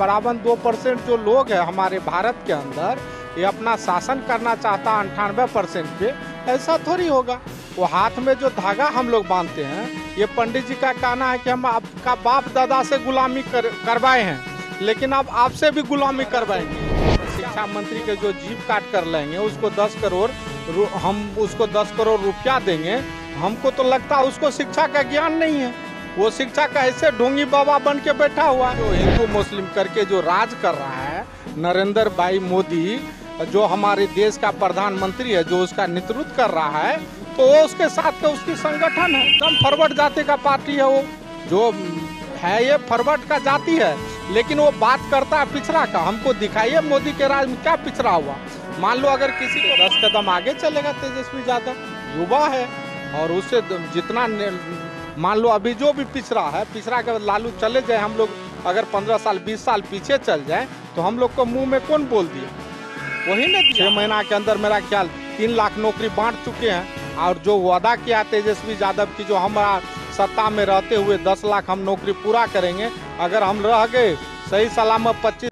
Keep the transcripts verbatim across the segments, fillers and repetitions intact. बराबर दो परसेंट जो लोग हैं हमारे भारत के अंदर, ये अपना शासन करना चाहता है अंठानवे परसेंट पे, ऐसा थोड़ी होगा। वो हाथ में जो धागा हम लोग बांधते हैं, ये पंडित जी का कहना है कि हम आपका बाप दादा से गुलामी कर, करवाए हैं, लेकिन अब आप आपसे भी गुलामी करवाएंगे। शिक्षा मंत्री के जो जीप काट कर लेंगे, उसको दस करोड़ हम उसको दस करोड़ रुपया देंगे, हमको तो लगता है उसको शिक्षा का ज्ञान नहीं है। वो शिक्षा का ऐसे ढोंगी बाबा बन के बैठा हुआ है। हिंदू मुस्लिम करके जो राज कर रहा है नरेंद्र भाई मोदी, जो हमारे देश का प्रधानमंत्री है, जो उसका नेतृत्व कर रहा है, तो वो उसके साथ का उसकी संगठन है, एकदम फॉरवर्ड जाति का पार्टी है। वो जो है ये फॉरवर्ड का जाति है, लेकिन वो बात करता है पिछड़ा का। हमको दिखाइए मोदी के राज में क्या पिछड़ा हुआ। मान लो अगर किसी को दस कदम आगे चलेगा तेजस्वी यादव, युवा है, और उससे जितना मान लो अभी जो भी पिछड़ा है, पिछड़ा के लालू चले जाए, हम लोग अगर पंद्रह साल बीस साल पीछे चल जाए तो हम लोग को मुँह में कौन बोल दिया, वही ने। छः महीना के अंदर मेरा ख्याल तीन लाख नौकरी बांट चुके हैं, और जो वादा किया तेजस्वी यादव की, जो हमारा सत्ता में रहते हुए दस लाख हम नौकरी पूरा करेंगे, अगर हम रह गए सही सलामत पच्चीस।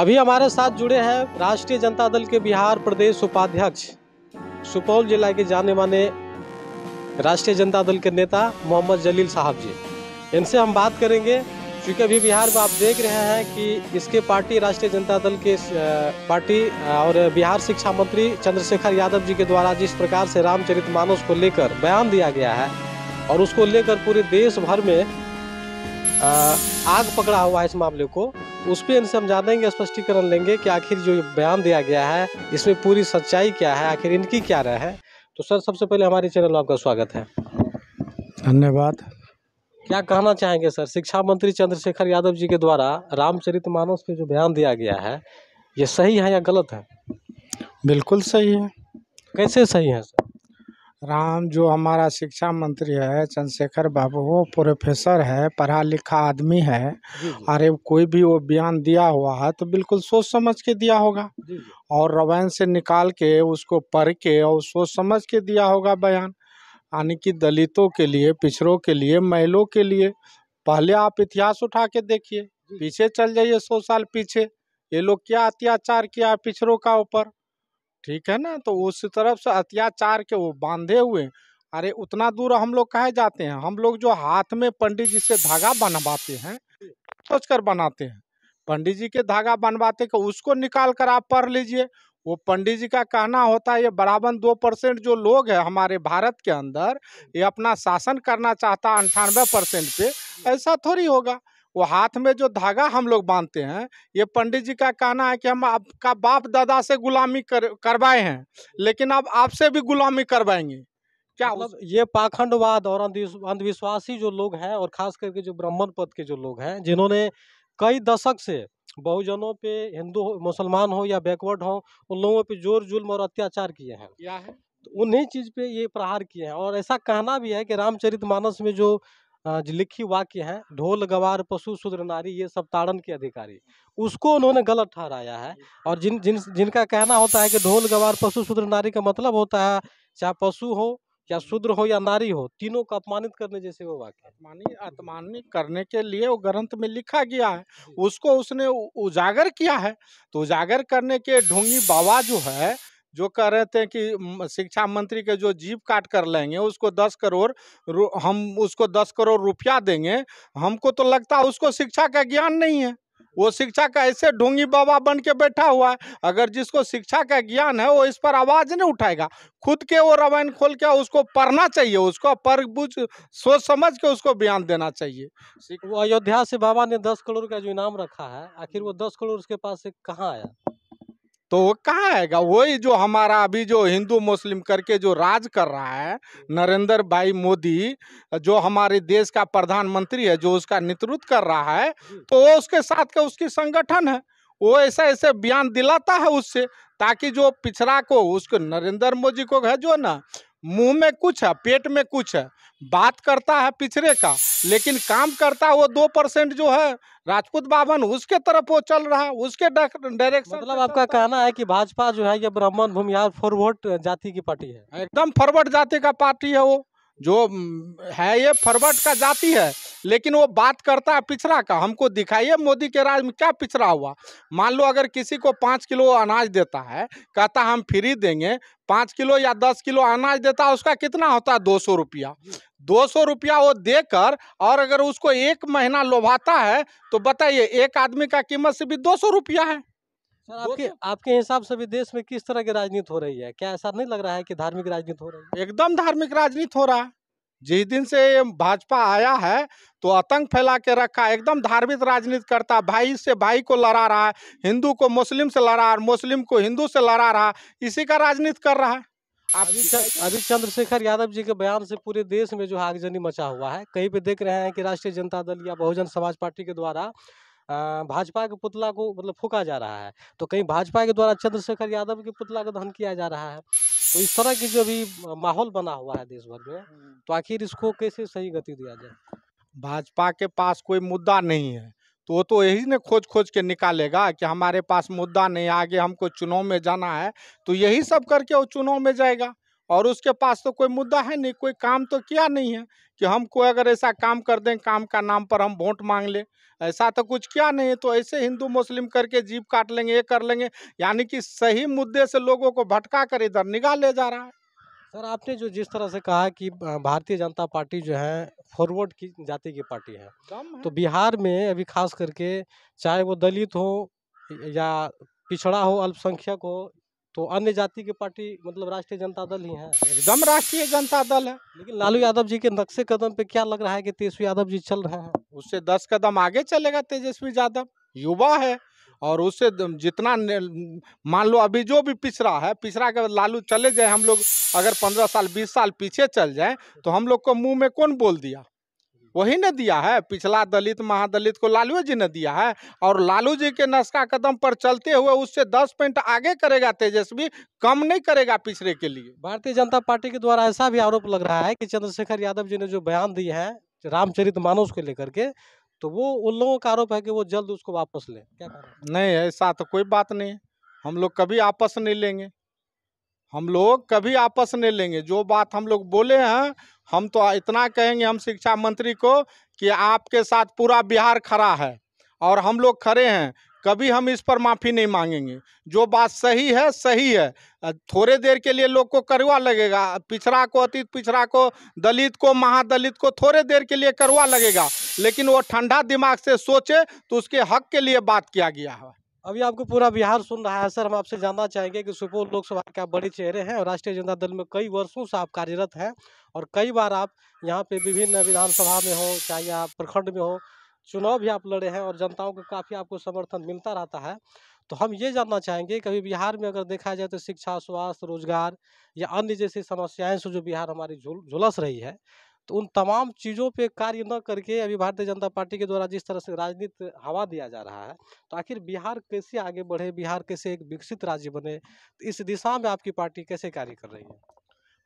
अभी हमारे साथ जुड़े हैं राष्ट्रीय जनता दल के बिहार प्रदेश उपाध्यक्ष, सुपौल जिला के जाने माने राष्ट्रीय जनता दल के नेता मोहम्मद जलील साहब जी। इनसे हम बात करेंगे क्योंकि अभी बिहार में आप देख रहे हैं कि इसके पार्टी राष्ट्रीय जनता दल के पार्टी और बिहार शिक्षा मंत्री चंद्रशेखर यादव जी के द्वारा जिस प्रकार से रामचरितमानस को लेकर बयान दिया गया है और उसको लेकर पूरे देश भर में आग पकड़ा हुआ है इस मामले को, उस पर इनसे हम जानेंगे, स्पष्टीकरण लेंगे कि आखिर जो बयान दिया गया है इसमें पूरी सच्चाई क्या है, आखिर इनकी क्या राय है। तो सर, सबसे पहले हमारे चैनल में आपका स्वागत है। धन्यवाद। क्या कहना चाहेंगे सर, शिक्षा मंत्री चंद्रशेखर यादव जी के द्वारा रामचरितमानस पे जो बयान दिया गया है, ये सही है या गलत है? बिल्कुल सही है। कैसे सही है सर? राम जो हमारा शिक्षा मंत्री है चंद्रशेखर बाबू, वो प्रोफेसर है, पढ़ा लिखा आदमी है। अरे कोई भी वो बयान दिया हुआ है तो बिल्कुल सोच समझ के दिया होगा, और रवैन से निकाल के उसको पढ़ के और सोच समझ के दिया होगा बयान, यानी कि दलितों के लिए, पिछड़ों के लिए, महिलाओं के लिए। पहले आप इतिहास उठा के देखिए, पीछे चल जाइए सौ साल पीछे, ये लोग क्या अत्याचार किया है पिछड़ों का ऊपर, ठीक है ना। तो उस तरफ से अत्याचार के वो बांधे हुए, अरे उतना दूर हम लोग कहे जाते हैं। हम लोग जो हाथ में पंडित जी से धागा बनवाते हैं, सोच कर बनाते हैं, पंडित जी के धागा बनवाते के उसको निकाल कर आप पढ़ लीजिए। वो पंडित जी का कहना होता है ये बराबर दो परसेंट जो लोग है हमारे भारत के अंदर, ये अपना शासन करना चाहता है अंठानवे परसेंट पे, ऐसा थोड़ी होगा। वो हाथ में जो धागा हम लोग बांधते हैं, ये पंडित जी का कहना है कि हम आपका बाप दादा से गुलामी कर, करवाए हैं, लेकिन अब आपसे भी गुलामी करवाएंगे। क्या मतलब ये पाखंडवाद और अंधविश्वासी जो लोग हैं, और खास करके जो ब्राह्मण पद के जो लोग हैं, जिन्होंने कई दशक से बहुजनों पे, हिंदू हो, मुसलमान हो या बैकवर्ड हो, उन लोगों पे जोर जुल्म और अत्याचार किए हैं, क्या है तो उन्हीं चीज़ पे ये प्रहार किए हैं। और ऐसा कहना भी है कि रामचरितमानस में जो लिखी वाक्य हैं, ढोल गवार पशु शूद्र नारी ये सब ताड़न के अधिकारी, उसको उन्होंने गलत ठहराया है। और जिन जिन जिनका कहना होता है कि ढोल गवार पशु शूद्र नारी का मतलब होता है चाहे पशु हो या शूद्र हो या नारी हो, तीनों को अपमानित करने जैसे वो वाक्य, अपमानित करने के लिए वो ग्रंथ में लिखा गया है, उसको उसने उजागर किया है। तो उजागर करने के ढोंगी बाबा जो है, जो कह रहे थे कि शिक्षा मंत्री के जो जीप काट कर लेंगे, उसको दस करोड़ हम उसको दस करोड़ रुपया देंगे, हमको तो लगता है उसको शिक्षा का ज्ञान नहीं है। वो शिक्षा का ऐसे ढोंगी बाबा बन के बैठा हुआ है। अगर जिसको शिक्षा का ज्ञान है वो इस पर आवाज नहीं उठाएगा, खुद के वो रामायण खोल के उसको पढ़ना चाहिए, उसको पर बुझ सोच समझ के उसको बयान देना चाहिए। वो अयोध्या से बाबा ने दस करोड़ का जो इनाम रखा है, आखिर वो दस करोड़ उसके पास से कहाँ आया? तो वो कहाँ आएगा? वही जो हमारा अभी जो हिंदू मुस्लिम करके जो राज कर रहा है नरेंद्र भाई मोदी, जो हमारे देश का प्रधानमंत्री है, जो उसका नेतृत्व कर रहा है, तो वो उसके साथ का उसकी संगठन है, वो ऐसा ऐसे बयान दिलाता है उससे, ताकि जो पिछड़ा को उसको नरेंद्र मोदी को है जो ना, मुंह में कुछ है, पेट में कुछ है, बात करता है पिछड़े का, लेकिन काम करता है वो दो परसेंट जो है राजपूत बावन उसके तरफ वो चल रहा है, उसके डायरेक्शन। मतलब आपका कहना है कि भाजपा जो है ये ब्राह्मण भूमिहार फॉरवर्ड जाति की पार्टी है, एकदम फॉरवर्ड जाति का पार्टी है, वो जो है ये फॉरवर्ड का जाति है, लेकिन वो बात करता है पिछड़ा का। हमको दिखाइए मोदी के राज में क्या पिछड़ा हुआ। मान लो अगर किसी को पाँच किलो अनाज देता है, कहता हम फ्री देंगे, पाँच किलो या दस किलो अनाज देता है, उसका कितना होता है दो सौ रुपया दो सौ रुपया वो देकर, और अगर उसको एक महीना लोभाता है तो बताइए एक आदमी का कीमत से भी दो सौ रुपया है। सर आपके आपके हिसाब से भी देश में किस तरह की राजनीति हो रही है? क्या ऐसा नहीं लग रहा है कि धार्मिक राजनीति हो रही है? एकदम धार्मिक राजनीति हो रहा है। जिस दिन से भाजपा आया है तो आतंक फैला के रखा, एकदम धार्मिक राजनीति करता है, भाई से भाई को लड़ा रहा है, हिंदू को मुस्लिम से लड़ा है, मुस्लिम को हिंदू से लड़ा रहा है, इसी का राजनीति कर रहा है। अभी अभी चंद्रशेखर यादव जी के बयान से पूरे देश में जो आगजनी मचा हुआ है, कहीं पे देख रहे हैं कि राष्ट्रीय जनता दल या बहुजन समाज पार्टी के द्वारा भाजपा के पुतला को मतलब फूका जा रहा है, तो कहीं भाजपा के द्वारा चंद्रशेखर यादव के पुतला को दहन किया जा रहा है। तो इस तरह की जो भी माहौल बना हुआ है देश भर में, तो आखिर इसको कैसे सही गति दिया जाए? भाजपा के पास कोई मुद्दा नहीं है तो वो तो यही ने खोज खोज के निकालेगा कि हमारे पास मुद्दा नहीं, आगे हमको चुनाव में जाना है, तो यही सब करके वो चुनाव में जाएगा। और उसके पास तो कोई मुद्दा है नहीं, कोई काम तो किया नहीं है कि हम कोई अगर ऐसा काम कर दें, काम का नाम पर हम वोट मांग लें, ऐसा तो कुछ किया नहीं है। तो ऐसे हिंदू मुस्लिम करके जीभ काट लेंगे, ये कर लेंगे, यानी कि सही मुद्दे से लोगों को भटका कर इधर निकाल ले जा रहा है। सर आपने जो जिस तरह से कहा कि भारतीय जनता पार्टी जो है फॉरवर्ड की जाति की पार्टी है, है तो बिहार में अभी खास करके चाहे वो दलित हो या पिछड़ा हो, अल्पसंख्यक हो, तो अन्य जाति की पार्टी मतलब राष्ट्रीय जनता दल ही है, एकदम राष्ट्रीय जनता दल है। लेकिन लालू यादव जी के नक्शे कदम पे क्या लग रहा है कि तेजस्वी यादव जी चल रहे हैं? उससे दस कदम आगे चलेगा तेजस्वी यादव, युवा है, और उससे जितना मान लो अभी जो भी पिछड़ा है, पिछड़ा के लालू चले जाए, हम लोग अगर पंद्रह साल बीस साल पीछे चल जाए तो हम लोग को मुँह में कौन बोल दिया? वही ने दिया है। पिछला दलित महादलित को लालू जी ने दिया है, और लालू जी के नक्शा कदम पर चलते हुए उससे दस पॉइंट आगे करेगा तेजस्वी, कम नहीं करेगा पिछड़े के लिए। भारतीय जनता पार्टी के द्वारा ऐसा भी आरोप लग रहा है कि चंद्रशेखर यादव जी ने जो बयान दिए हैं रामचरितमानस को लेकर के, तो वो उन लोगों का आरोप है कि वो जल्द उसको वापस ले। क्या करें? नहीं, ऐसा तो कोई बात नहीं, हम लोग कभी आपस नहीं लेंगे, हम लोग कभी आपस नहीं लेंगे। जो बात हम लोग बोले हैं, हम तो इतना कहेंगे हम शिक्षा मंत्री को कि आपके साथ पूरा बिहार खड़ा है और हम लोग खड़े हैं, कभी हम इस पर माफ़ी नहीं मांगेंगे। जो बात सही है सही है। थोड़े देर के लिए लोग को करवा लगेगा, पिछड़ा को, अति पिछड़ा को, दलित को, महादलित को थोड़े देर के लिए करवा लगेगा, लेकिन वो ठंडा दिमाग से सोचे तो उसके हक के लिए बात किया गया है। अभी आपको पूरा बिहार सुन रहा है। सर हम आपसे जानना चाहेंगे कि सुपौल लोकसभा के आप बड़े चेहरे हैं और राष्ट्रीय जनता दल में कई वर्षों से आप कार्यरत हैं, और कई बार आप यहां पे विभिन्न विधानसभा में हो चाहे आप प्रखंड में हो, चुनाव भी आप लड़े हैं और जनताओं को काफ़ी आपको समर्थन मिलता रहता है। तो हम ये जानना चाहेंगे कि अभी बिहार में अगर देखा जाए तो शिक्षा, स्वास्थ्य, रोजगार या अन्य जैसी समस्याएँ से जो बिहार हमारी झुलस रही है, तो उन तमाम चीज़ों पे कार्य न करके अभी भारतीय जनता पार्टी के द्वारा जिस तरह से राजनीति हवा दिया जा रहा है, तो आखिर बिहार कैसे आगे बढ़े, बिहार कैसे एक विकसित राज्य बने, तो इस दिशा में आपकी पार्टी कैसे कार्य कर रही है?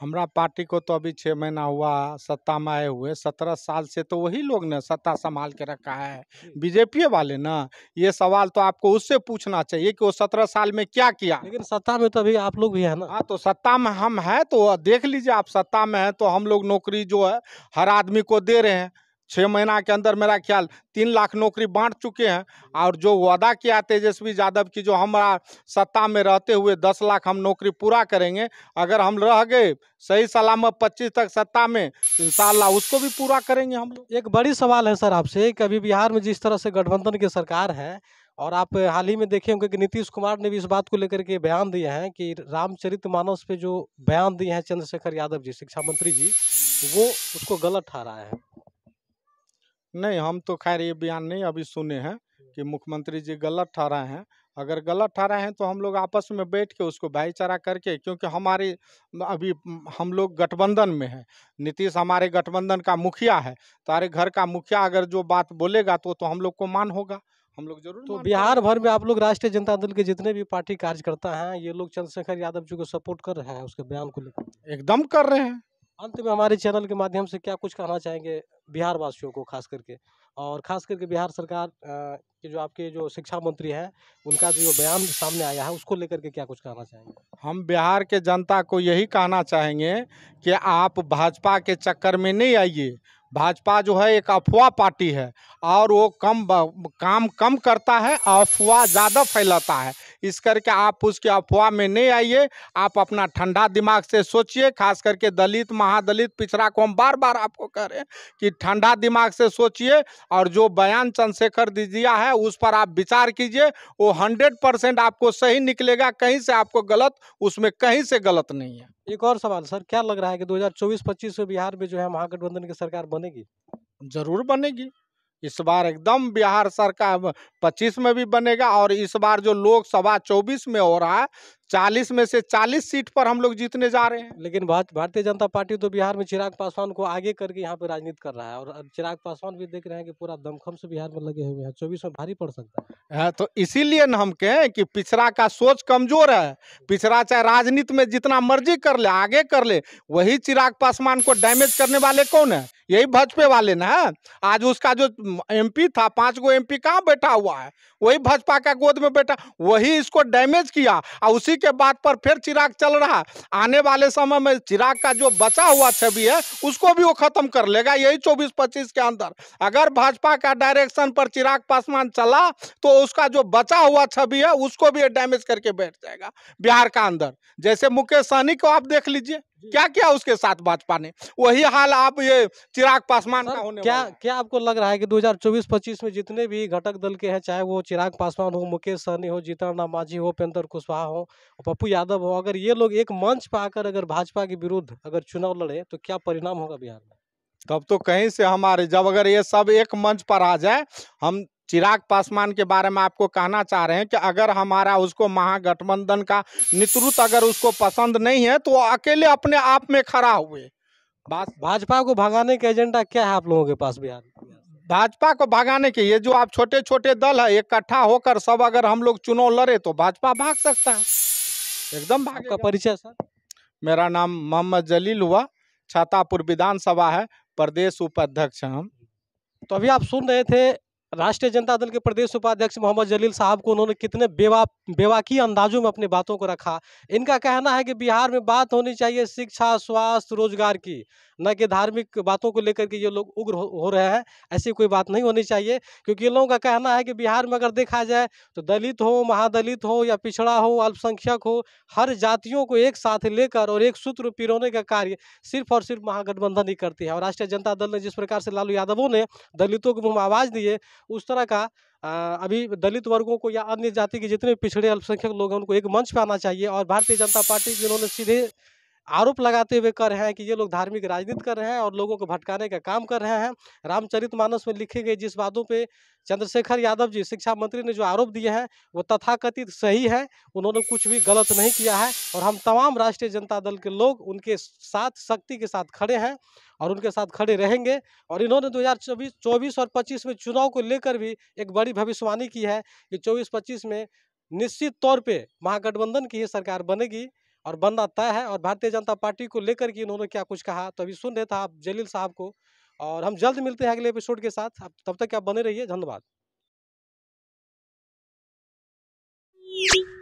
हमारा पार्टी को तो अभी छः महीना हुआ सत्ता में आए हुए, सत्रह साल से तो वही लोग ने सत्ता संभाल के रखा है, बीजेपी वाले ना। ये सवाल तो आपको उससे पूछना चाहिए कि वो सत्रह साल में क्या किया। लेकिन सत्ता में तो अभी आप लोग भी है ना। हाँ, तो सत्ता में हम हैं तो देख लीजिए आप, सत्ता में हैं तो हम लोग नौकरी जो है हर आदमी को दे रहे हैं। छः महीना के अंदर मेरा ख्याल तीन लाख नौकरी बांट चुके हैं, और जो वादा किया तेजस्वी यादव की, जो हमारा सत्ता में रहते हुए दस लाख हम नौकरी पूरा करेंगे, अगर हम रह गए सही सलामत पच्चीस तक सत्ता में तो इंशाल्लाह उसको भी पूरा करेंगे हम लोग। एक बड़ी सवाल है सर आपसे कि अभी बिहार में जिस तरह से गठबंधन की सरकार है, और आप हाल ही में देखे होंगे कि नीतीश कुमार ने भी इस बात को लेकर के बयान दिया है कि रामचरितमानस पे जो बयान दिए हैं चंद्रशेखर यादव जी, शिक्षा मंत्री जी, वो उसको गलत ठहराया है। नहीं, हम तो खैर ये बयान नहीं अभी सुने हैं कि मुख्यमंत्री जी गलत ठहराए हैं। अगर गलत ठहराए हैं तो हम लोग आपस में बैठ के उसको भाईचारा करके, क्योंकि हमारे अभी हम लोग गठबंधन में हैं, नीतीश हमारे गठबंधन का मुखिया है, तारे घर का मुखिया, अगर जो बात बोलेगा तो तो हम लोग को मान होगा, हम लोग जरूर। तो बिहार भर में आप लोग राष्ट्रीय जनता दल के जितने भी पार्टी कार्यकर्ता हैं, ये लोग चंद्रशेखर यादव जी को सपोर्ट कर रहे हैं, उसके बयान को लेकर एकदम कर रहे हैं। अंत में हमारे चैनल के माध्यम से क्या कुछ कहना चाहेंगे बिहार वासियों को, खास करके, और खास करके बिहार सरकार के जो आपके जो शिक्षा मंत्री हैं उनका जो बयान सामने आया है उसको लेकर के क्या कुछ कहना चाहेंगे? हम बिहार के जनता को यही कहना चाहेंगे कि आप भाजपा के चक्कर में नहीं आइए। भाजपा जो है एक अफवाह पार्टी है और वो कम काम कम करता है, अफवाह ज़्यादा फैलाता है, इस करके आप उसके अफवाह में नहीं आइए। आप अपना ठंडा दिमाग से सोचिए, खास करके दलित महादलित पिछड़ा को हम बार बार आपको कह रहे हैं कि ठंडा दिमाग से सोचिए और जो बयान चंद्रशेखर दिया है उस पर आप विचार कीजिए। वो हंड्रेड परसेंट आपको सही निकलेगा, कहीं से आपको गलत उसमें कहीं से गलत नहीं है। एक और सवाल सर, क्या लग रहा है कि दो हज़ार चौबीस पच्चीस में बिहार में जो है महागठबंधन की सरकार बनेगी? जरूर बनेगी, इस बार एकदम बिहार सरकार पच्चीस में भी बनेगा। और इस बार जो लोकसभा चौबीस में हो रहा है, चालीस में से चालीस सीट पर हम लोग जीतने जा रहे हैं। लेकिन भारतीय जनता पार्टी तो बिहार में चिराग पासवान को आगे करके यहाँ पे राजनीति कर रहा है, और चिराग पासवान भी देख रहे हैं कि पूरा दमखम से बिहार में लगे हुए हैं, चौबीस में भारी पड़ सकता है। हाँ, तो इसीलिए ना हम कहें कि पिछड़ा का सोच कमजोर है। पिछड़ा चाहे राजनीति में जितना मर्जी कर ले, आगे कर ले, वही चिराग पासवान को डैमेज करने वाले कौन है? यही भाजपा वाले ना। आज उसका जो एमपी था, पांच गो एमपी कहाँ बैठा हुआ है? वही भाजपा का गोद में बैठा, वही इसको डैमेज किया और उसी के बाद पर फिर चिराग चल रहा। आने वाले समय में चिराग का जो बचा हुआ छवि है उसको भी वो खत्म कर लेगा यही चौबीस पच्चीस के अंदर। अगर भाजपा का डायरेक्शन पर चिराग पासवान चला तो उसका जो बचा हुआ छवि है उसको भी डैमेज करके बैठ जाएगा बिहार का अंदर। जैसे मुकेश सहनी को आप देख लीजिए, क्या क्या उसके साथ भाजपा ने, वही हाल आप ये चिराग पासवान का होने। क्या क्या आपको लग रहा है कि दो हज़ार चौबीस पच्चीस में जितने भी घटक दल के हैं, चाहे वो चिराग पासवान हो, मुकेश सहनी हो, जीतन राम मांझी हो, उपेंद्र कुशवाहा हो, पप्पू यादव हो, अगर ये लोग एक मंच पर आकर अगर भाजपा के विरुद्ध अगर चुनाव लड़े तो क्या परिणाम होगा बिहार में? तब तो कहीं से हमारे, जब अगर ये सब एक मंच पर आ जाए, हम चिराग पासवान के बारे में आपको कहना चाह रहे हैं कि अगर हमारा उसको महागठबंधन का नेतृत्व अगर उसको पसंद नहीं है तो वो अकेले अपने आप में खड़ा हुए। भाजपा को भगाने का एजेंडा क्या है आप लोगों के पास बिहार में? भाजपा को भगाने के, ये जो आप छोटे छोटे दल है इकट्ठा होकर सब अगर हम लोग चुनाव लड़े तो भाजपा भाग सकता है, एकदम भाग। आपका परिचय सर? मेरा नाम मोहम्मद जलील हुआ, छातापुर विधानसभा है, प्रदेश उपाध्यक्ष हम। तो अभी आप सुन रहे थे राष्ट्रीय जनता दल के प्रदेश उपाध्यक्ष मोहम्मद जलील साहब को। उन्होंने कितने बेवा बेवाकी अंदाजों में अपनी बातों को रखा। इनका कहना है कि बिहार में बात होनी चाहिए शिक्षा, स्वास्थ्य, रोजगार की, न कि धार्मिक बातों को लेकर के ये लोग उग्र हो, हो रहे हैं। ऐसी कोई बात नहीं होनी चाहिए, क्योंकि इन लोगों का कहना है कि बिहार में अगर देखा जाए तो दलित हो, महादलित हो या पिछड़ा हो, अल्पसंख्यक हो, हर जातियों को एक साथ लेकर और एक सूत्र पिरोने का कार्य सिर्फ और सिर्फ महागठबंधन ही करती है। और राष्ट्रीय जनता दल ने जिस प्रकार से लालू यादवों ने दलितों को मुँह आवाज़ दिए, उस तरह का अभी दलित वर्गों को या अन्य जाति के जितने पिछड़े अल्पसंख्यक लोग हैं उनको एक मंच पर आना चाहिए। और भारतीय जनता पार्टी जिन्होंने सीधे आरोप लगाते हुए कर रहे हैं कि ये लोग धार्मिक राजनीति कर रहे हैं और लोगों को भटकाने का काम कर रहे हैं। रामचरितमानस में लिखे गए जिस बातों पे चंद्रशेखर यादव जी शिक्षा मंत्री ने जो आरोप दिए हैं वो तथाकथित सही है, उन्होंने कुछ भी गलत नहीं किया है। और हम तमाम राष्ट्रीय जनता दल के लोग उनके साथ शक्ति के साथ खड़े हैं और उनके साथ खड़े रहेंगे। और इन्होंने दो हज़ार चौबीस चौबीस और पच्चीस में चुनाव को लेकर भी एक बड़ी भविष्यवाणी की है कि चौबीस पच्चीस में निश्चित तौर पर महागठबंधन की ही सरकार बनेगी और बनना तय है। और भारतीय जनता पार्टी को लेकर के इन्होंने क्या कुछ कहा, तो अभी सुन रहे था आप जलील साहब को। और हम जल्द मिलते हैं अगले एपिसोड के साथ, तब तक आप बने रहिए। धन्यवाद।